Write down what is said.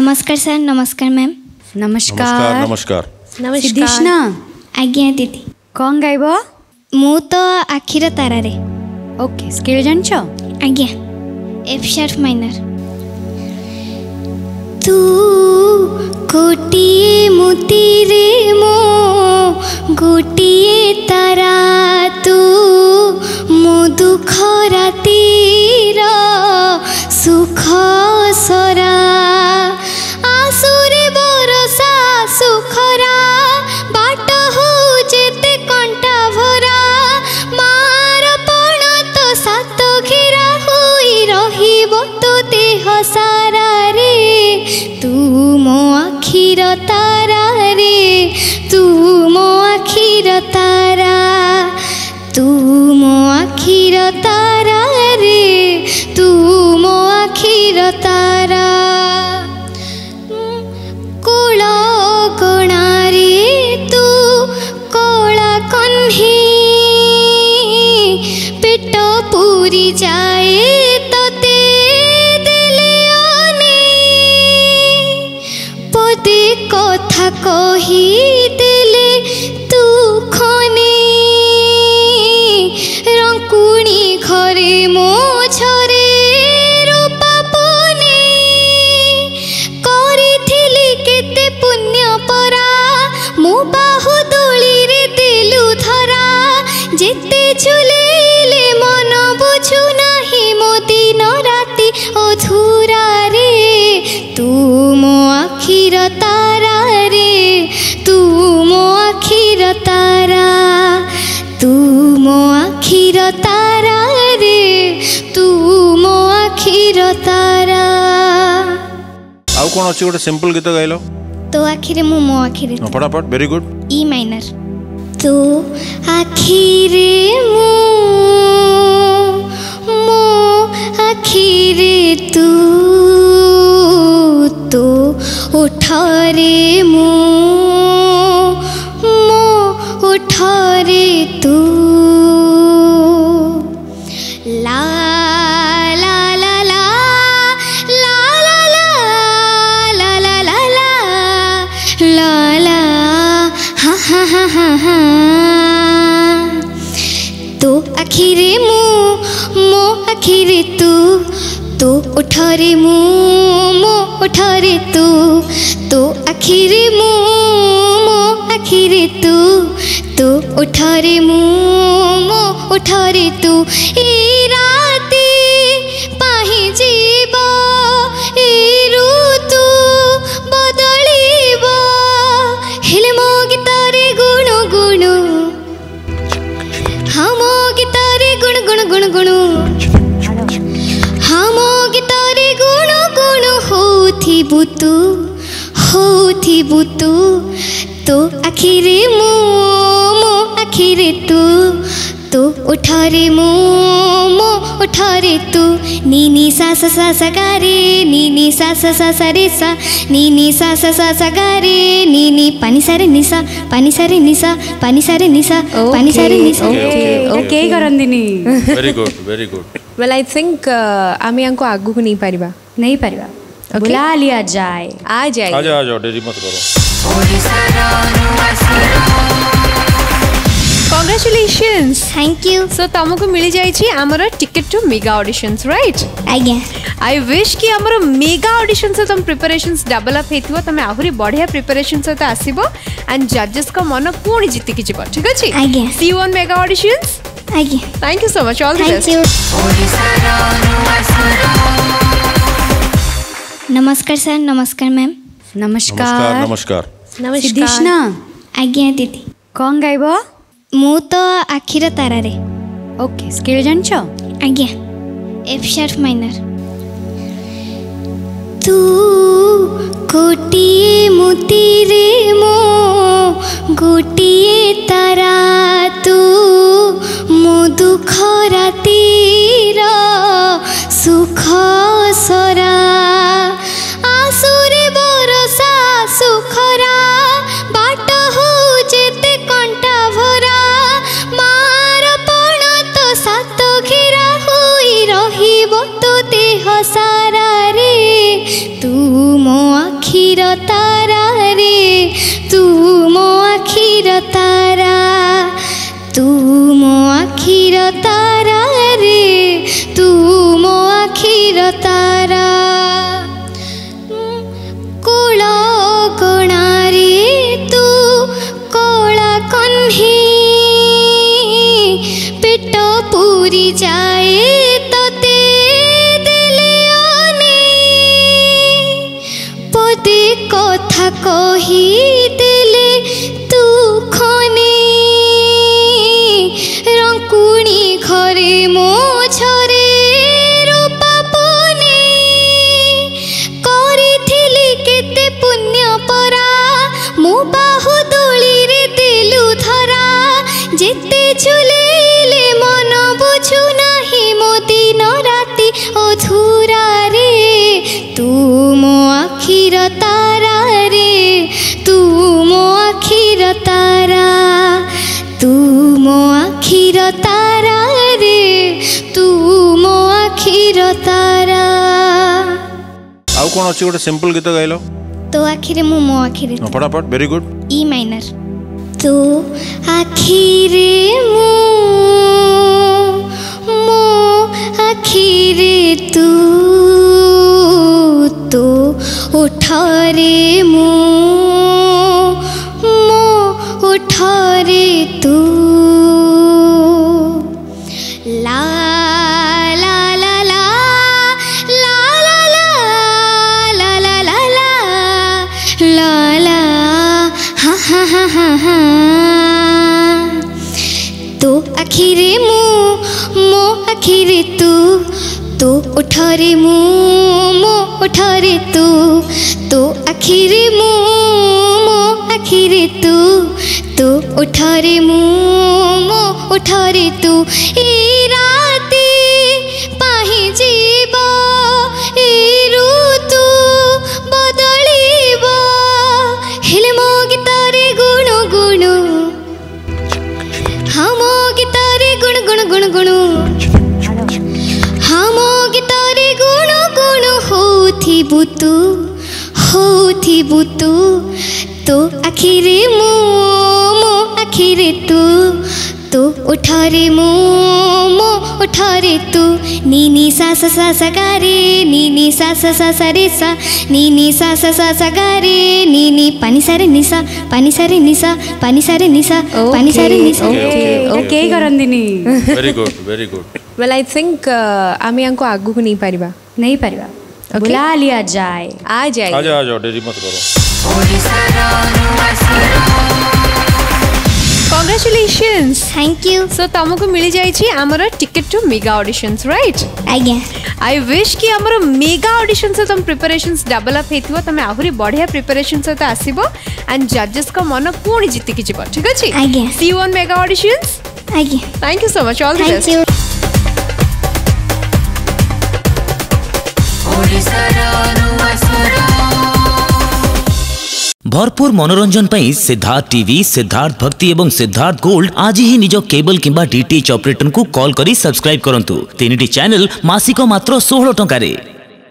नमस्कार सर। नमस्कार मैम। नमस्कार। नमस्कार। सिद्धेशना आज्ञा दीदी कौन गायब मु तो आखिर तारा रे। ओके स्केल जान छ आज्ञा एफ शार्प माइनर। तू कोटी मोती रे मो गोटी तारा तू मो दुख राती रा सुख सरा आसुरे बरसा सुखरा बाट हो जेते कंटा भरा मार पण तो सात घेरा होई रहिबो तो देह सारा रे तू मो आखिर तारा रे तू मो आखिर तारा तू मो आखिर तारा रे तू मो आखिर तारा कोळ कोणा रे तू कोळा कन्हे पेट पूरी जाए तोते दिले ओने पदे कथा कही दिले तू खने रंकुणी घरे मो झरे जिते झुलेले मन बुझु नहीं मो दिन राति अधूरा रे तू मो आखिर तारा रे तू मो आखिर तारा तू मो आखिर तारा रे तू मो आखिर तारा। आउ कोन अछि गोटे सिंपल गीत गाइलो तो आखिर मो आखिर फटाफट वेरी गुड ई माइनर। तू आखिरे मो मो आखिरे तू तो उठरे मो मो उठरे तू ला तो आखिरे मो आखिरे तू तो उठरे मो उठरे तू तो आखिरे मो आखिरे तू तो उठरे मो उठरे तू ए राती पाही जीव ए ऋतु बदलिबो हेले मो गीतरे गुण गुण हम गीतरे गुण गुण गुण गुण हम गीतरे गुण गुण होथिबु तू तो आखिरे मो आखिरे तू तो उठरे मो उठरे तू नीनी सास सास गा रे नीनी सास सास रे सा नीनी सास सास गा रे नीनी पानी सारे निशा पानी सारे निशा पानी सारे निशा पानी सारे निशा। ओके करंदिनी very good well I think आमी हमको आगु को नहीं पारिबा बुला लिया जाए आ जाओ देरी मत करो। Congratulations! Thank you. So तुमको मिली जाइए आमर ticket to mega auditions right आज्ञा। आई विश कि आमर मेगा ऑडिशन से तुम प्रिपरेशंस डेवलप होइथिबो तुम आहुरी बढ़िया प्रिपरेशन सहित आसीबो एंड जजेस का मन पूर्ण जीति कि जीव ठीक अछि आज्ञा। See you on mega auditions आज्ञा। Thank you so much all the best. नमस्कार सर। नमस्कार मैम। नमस्कार। नमस्कार। सिद्धेशना आज्ञा दीदी कौन गाइबो मु तो आखिर तारा रे। ओके स्केल जान छ आज्ञा एफ शार्प माइनर। तू कोटी मोती रे मो गोटी तारा तू मो दुख राती रा सुख सरा आसुरे बरसा सुखरा बाट हो जेते कंटा भरा सात घेरा होई रहिबो तो देह सारा रे तू मो आखिर तारा रे तू मो आखिर तारा, तू मो आखिर तारा रे, तू मो आखिर तारा। कोळ कणा रे तू कोळा कन्हे, पेट पूरी जाए कथा कही दिले तू खने, रंकुणी घरे मो झरे रूपा बने, करिथिली केते पुण्य परा, मो बाहु दोली रे दिलु धरा, जेते झुलेले मन बुझु नाही मो दिन राति अधूरा रे तू मो आखिर तारा रे, तू मो आखिर तारा, तू मो आखिर तारा रे, तू मो आखिर तारा। आउ कोन अछि गोटे सिंपल गीत गाइलो तो आखिर मु मो आखिर फटाफट वेरी गुड ई माइनर तो आखिर मु मो आखिर तू तो उठारे मु मो उठारे तू ला ला ला ला ला ला ला ला ला ला ला हा हा हा हा हा तो आखिरे मु मो आखिरे तू तो उठारे मु मो उठारे तू तो आखिरे मु मो आखिरे तू तो उठारे मु मो उठारे तू। ई राती पाही जीवो ई ऋतु बदलिबो हेले मो गीतारे गुण गुण, हाँ मो गीतारे गुण गुण गुण गुण, हम गीतारे गुण गुण होथिबु तू तो आखिरे मु मो आखिरे तू तो उठारे मु मो उठारे तू। नीनी सा सा सा सा गा रे नीनी सा सा सा सा रे सा, नीनी सा सा सा सा गा रे नीनी पानी सारे निशा पानी सारे निशा पानी सारे निशा पानी सारे निशा। ओके करंदिनी very good very good. Well I think आमी हमको आगु को नहीं पारिबा okay. बुला लिया जाए आ जाओ देरी मत करो। Congratulations thank you. सो तुमको मिली जाई छी हमरो ticket to mega auditions right आज्ञा। आई विश कि हमरो मेगा ऑडिशन से तुम प्रिपरेशंस डबल अप हेतु तुम आहुरी बढ़िया प्रिपरेशन सहित आसीबो एंड जजेस का मन पूर्ण जीति कि जीव ठीक अछि आज्ञा। See you on mega auditions आज्ञा। Thank you so much all the best. भरपूर मनोरंजन पाई सिद्धार्थ टीवी, सिद्धार्थ भक्ति एवं सिद्धार्थ गोल्ड आज ही निजो केबल किंबा डीटीएच ऑपरेटर को कॉल करी सब्सक्राइब करंतु। 3टी चैनल मासिक मात्र 16 टंका रे।